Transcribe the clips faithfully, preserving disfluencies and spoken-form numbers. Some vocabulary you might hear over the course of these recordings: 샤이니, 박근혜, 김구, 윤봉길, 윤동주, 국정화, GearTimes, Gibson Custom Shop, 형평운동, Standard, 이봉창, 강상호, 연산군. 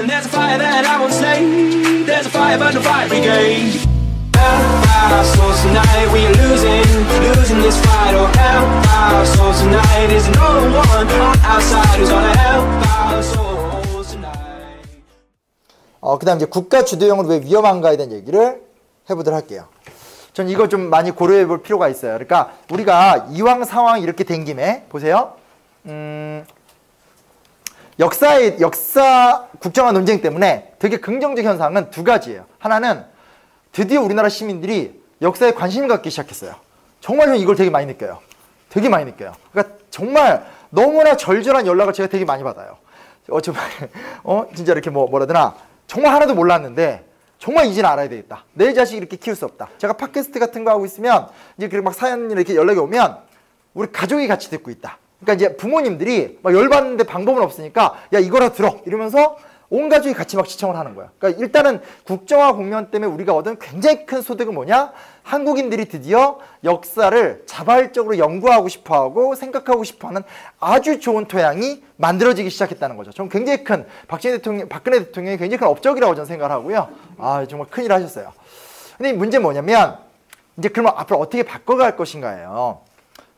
And there's a fire that I won't slay. There's a fire burning fire brigade. Our souls tonight, we are losing, losing this fight. Oh, help our souls tonight. There's no one outside who's gonna help our souls tonight. 어, 그다음 이제 국가 주도형으로 왜 위험한가에 대한 얘기를 해보도록 할게요. 전 이거 좀 많이 고려해 볼 필요가 있어요. 그러니까 우리가 이왕 상황이 이렇게 된 김에 보세요. 음, 역사의 역사 국정화 논쟁 때문에 되게 긍정적 현상은 두 가지예요. 하나는 드디어 우리나라 시민들이 역사에 관심을 갖기 시작했어요. 정말 저는 이걸 되게 많이 느껴요. 되게 많이 느껴요. 그러니까 정말 너무나 절절한 연락을 제가 되게 많이 받아요. 어, 정말, 어, 진짜 이렇게 뭐, 뭐라 하나 정말 하나도 몰랐는데 정말 이제는 알아야 되겠다. 내 자식 이렇게 키울 수 없다. 제가 팟캐스트 같은 거 하고 있으면 이제 그렇게 막 사연 이렇게 연락이 오면 우리 가족이 같이 듣고 있다. 그러니까 이제 부모님들이 막 열받는데 방법은 없으니까 야, 이거라도 들어. 이러면서 온 가족이 같이 막 시청을 하는 거야. 그러니까 일단은 국정화 국면 때문에 우리가 얻은 굉장히 큰 소득은 뭐냐? 한국인들이 드디어 역사를 자발적으로 연구하고 싶어하고 생각하고 싶어하는 아주 좋은 토양이 만들어지기 시작했다는 거죠. 저는 굉장히 큰 박근혜 대통령, 박근혜 대통령이 굉장히 큰 업적이라고 저는 생각을 하고요. 아, 정말 큰일 하셨어요. 근데 문제는 뭐냐면 이제 그러면 앞으로 어떻게 바꿔갈 것인가예요.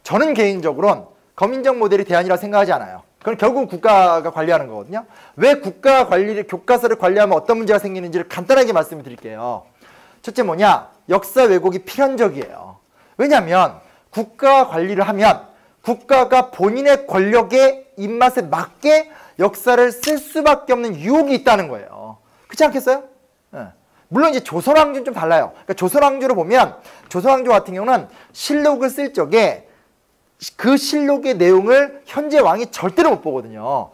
저는 개인적으로는 검인정 모델이 대안이라 생각하지 않아요. 그건 결국 국가가 관리하는 거거든요. 왜 국가 관리를, 교과서를 관리하면 어떤 문제가 생기는지를 간단하게 말씀을 드릴게요. 첫째 뭐냐? 역사 왜곡이 필연적이에요. 왜냐하면 국가 관리를 하면 국가가 본인의 권력의 입맛에 맞게 역사를 쓸 수밖에 없는 유혹이 있다는 거예요. 그렇지 않겠어요? 네. 물론 이제 조선왕조는 좀 달라요. 그러니까 조선왕조로 보면 조선왕조 같은 경우는 실록을 쓸 적에 그 실록의 내용을 현재 왕이 절대로 못 보거든요.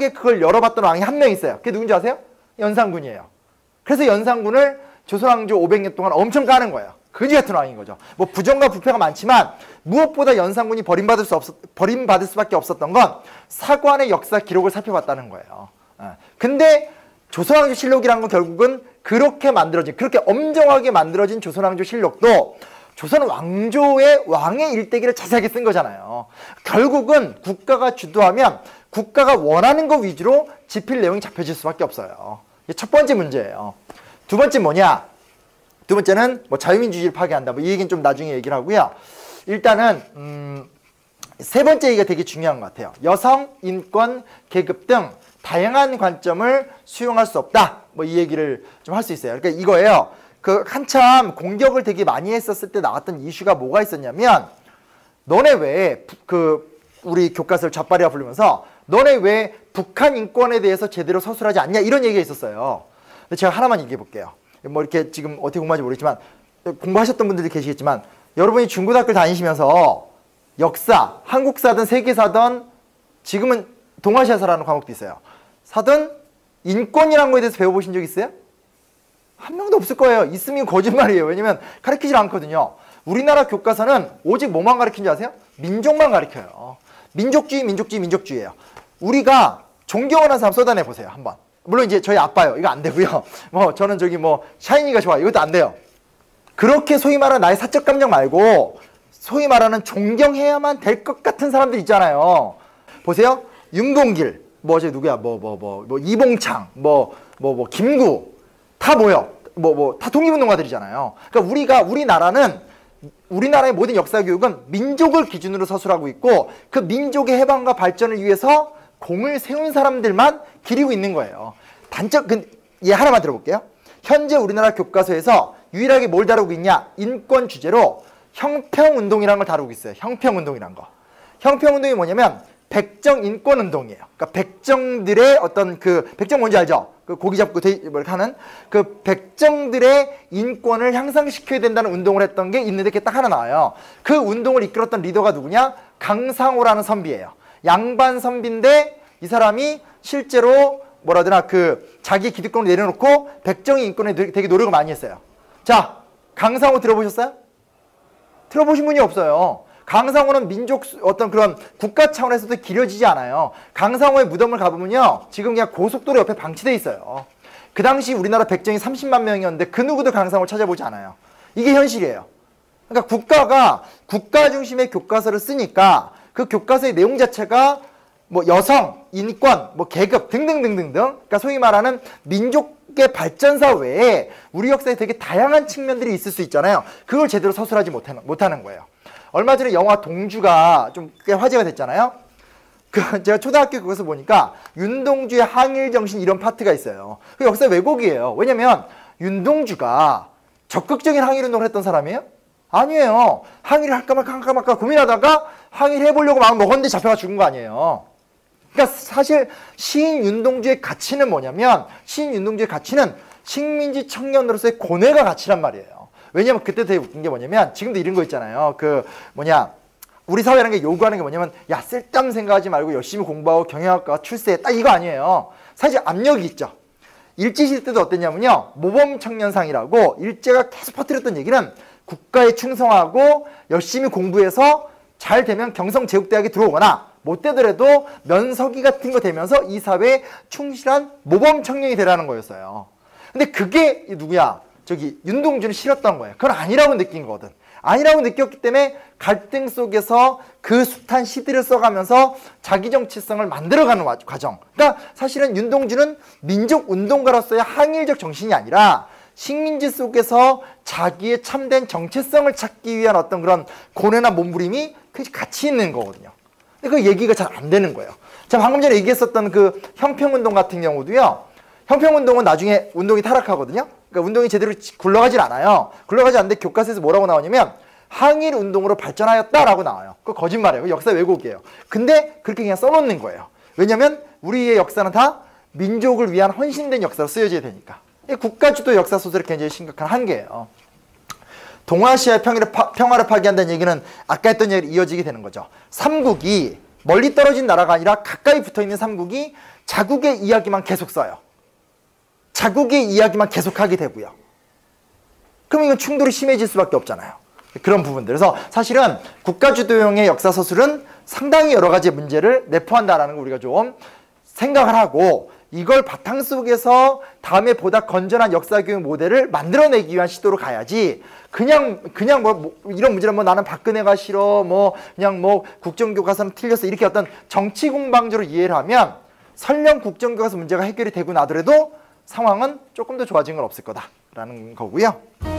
유일하게 그걸 열어봤던 왕이 한 명 있어요. 그게 누군지 아세요? 연산군이에요. 그래서 연산군을 조선왕조 오백 년 동안 엄청 까는 거예요. 거지 같은 왕인 거죠. 뭐 부정과 부패가 많지만 무엇보다 연산군이 버림받을 수 없었, 버림받을 수밖에 없었던 건 사관의 역사 기록을 살펴봤다는 거예요. 근데 조선왕조 실록이라는 건 결국은 그렇게 만들어진, 그렇게 엄정하게 만들어진 조선왕조 실록도 조선 왕조의 왕의 일대기를 자세하게 쓴 거잖아요. 결국은 국가가 주도하면 국가가 원하는 거 위주로 집필 내용이 잡혀질 수밖에 없어요. 이게 첫 번째 문제예요. 두 번째 뭐냐? 두 번째는 뭐 자유민주주의를 파괴한다. 뭐 이 얘기는 좀 나중에 얘기를 하고요. 일단은 음, 세 번째 얘기가 되게 중요한 것 같아요. 여성, 인권, 계급 등 다양한 관점을 수용할 수 없다. 뭐 이 얘기를 좀 할 수 있어요. 그러니까 이거예요. 그 한참 공격을 되게 많이 했었을 때 나왔던 이슈가 뭐가 있었냐면 너네 왜 그 우리 교과서를 좌빨이라 부르면서 너네 왜 북한 인권에 대해서 제대로 서술하지 않냐 이런 얘기가 있었어요. 근데 제가 하나만 얘기해 볼게요. 뭐 이렇게 지금 어떻게 공부하는지 모르겠지만 공부하셨던 분들이 계시겠지만 여러분이 중고등학교 다니시면서 역사, 한국사든 세계사든 지금은 동아시아사라는 과목도 있어요. 사든 인권이라는 거에 대해서 배워보신 적 있어요? 한 명도 없을 거예요. 있으면 거짓말이에요. 왜냐면 가르치질 않거든요. 우리나라 교과서는 오직 뭐만 가르치는지 아세요? 민족만 가르쳐요. 민족주의, 민족주의, 민족주의예요. 우리가 존경하는 사람 쏟아내 보세요. 한번. 물론 이제 저희 아빠요. 이거 안 되고요. 뭐 저는 저기 뭐 샤이니가 좋아요. 이것도 안 돼요. 그렇게 소위 말하는 나의 사적 감정 말고 소위 말하는 존경해야만 될 것 같은 사람들 있잖아요. 보세요. 윤봉길, 뭐 저 누구야? 뭐 뭐 뭐 뭐 이봉창, 뭐 뭐 뭐 김구. 다 뭐요? 뭐, 뭐, 다 독립운동가들이잖아요. 그러니까 우리가, 우리나라는, 우리나라의 모든 역사교육은 민족을 기준으로 서술하고 있고, 그 민족의 해방과 발전을 위해서 공을 세운 사람들만 기리고 있는 거예요. 단적, 예, 하나만 들어볼게요. 현재 우리나라 교과서에서 유일하게 뭘 다루고 있냐? 인권 주제로 형평운동이라는 걸 다루고 있어요. 형평운동이란 거. 형평운동이 뭐냐면, 백정 인권운동이에요. 그러니까 백정들의 어떤 그, 백정 뭔지 알죠? 그 고기 잡고 뭐 이렇게 하는 그 백정들의 인권을 향상시켜야 된다는 운동을 했던 게 있는데 그게 딱 하나 나와요. 그 운동을 이끌었던 리더가 누구냐? 강상호라는 선비예요. 양반 선비인데 이 사람이 실제로 뭐라 하더라 그 자기 기득권을 내려놓고 백정의 인권에 되게 노력을 많이 했어요. 자, 강상호 들어보셨어요? 들어보신 분이 없어요. 강상호는 민족 어떤 그런 국가 차원에서도 기려지지 않아요. 강상호의 무덤을 가보면요. 지금 그냥 고속도로 옆에 방치돼 있어요. 그 당시 우리나라 백정이 삼십만 명이었는데 그 누구도 강상호를 찾아보지 않아요. 이게 현실이에요. 그러니까 국가가 국가 중심의 교과서를 쓰니까 그 교과서의 내용 자체가 뭐 여성, 인권, 뭐 계급 등등등등등. 그러니까 소위 말하는 민족의 발전사 외에 우리 역사에 되게 다양한 측면들이 있을 수 있잖아요. 그걸 제대로 서술하지 못하는, 못하는 거예요. 얼마 전에 영화 동주가 좀 꽤 화제가 됐잖아요. 그 제가 초등학교 그것을 보니까 윤동주의 항일정신 이런 파트가 있어요. 그 역사 왜곡이에요. 왜냐면 윤동주가 적극적인 항일운동을 했던 사람이에요? 아니에요. 항의를 할까 말까 할까 말까 고민하다가 항의를 해보려고 마음 먹었는데 잡혀가 죽은 거 아니에요. 그러니까 사실 시인 윤동주의 가치는 뭐냐면 시인 윤동주의 가치는 식민지 청년으로서의 고뇌가 가치란 말이에요. 왜냐면 그때 되게 웃긴 게 뭐냐면 지금도 이런 거 있잖아요. 그 뭐냐 우리 사회라는 게 요구하는 게 뭐냐면 야 쓸데없는 생각하지 말고 열심히 공부하고 경영학과 출세해 딱 이거 아니에요. 사실 압력이 있죠. 일제시대 때도 어땠냐면요. 모범청년상이라고 일제가 계속 퍼뜨렸던 얘기는 국가에 충성하고 열심히 공부해서 잘 되면 경성제국대학에 들어오거나 못 되더라도 면서기 같은 거 되면서 이 사회에 충실한 모범 청년이 되라는 거였어요. 근데 그게 누구야? 저기 윤동주는 싫었던 거예요. 그건 아니라고 느낀 거거든. 아니라고 느꼈기 때문에 갈등 속에서 그 숱한 시들을 써가면서 자기 정체성을 만들어가는 과정. 그러니까 사실은 윤동주는 민족운동가로서의 항일적 정신이 아니라 식민지 속에서 자기의 참된 정체성을 찾기 위한 어떤 그런 고뇌나 몸부림이 굉장히 가치 있는 거거든요. 근데 그 얘기가 잘 안 되는 거예요. 제가 방금 전에 얘기했었던 그 형평운동 같은 경우도요. 형평운동은 나중에 운동이 타락하거든요. 그러니까 운동이 제대로 굴러가질 않아요. 굴러가지 않는데 교과서에서 뭐라고 나오냐면 항일운동으로 발전하였다라고 나와요. 그거 거짓말이에요. 역사 왜곡이에요. 근데 그렇게 그냥 써놓는 거예요. 왜냐면 우리의 역사는 다 민족을 위한 헌신된 역사로 쓰여져야 되니까. 국가주도 역사소설의 굉장히 심각한 한계예요. 동아시아의 평화를, 파, 평화를 파괴한다는 얘기는 아까 했던 얘기로 이어지게 되는 거죠. 삼국이 멀리 떨어진 나라가 아니라 가까이 붙어있는 삼국이 자국의 이야기만 계속 써요. 자국의 이야기만 계속하게 되고요. 그럼 이건 충돌이 심해질 수밖에 없잖아요. 그런 부분들. 그래서 사실은 국가주도형의 역사서술은 상당히 여러 가지 문제를 내포한다라는 걸 우리가 좀 생각을 하고 이걸 바탕 속에서 다음에 보다 건전한 역사교육 모델을 만들어내기 위한 시도로 가야지 그냥 그냥 뭐 이런 문제는 뭐 나는 박근혜가 싫어 뭐 그냥 뭐 국정교과서는 틀렸어 이렇게 어떤 정치 공방적으로 이해를 하면 설령 국정교과서 문제가 해결이 되고 나더라도 상황은 조금 더 좋아진 건 없을 거다라는 거고요.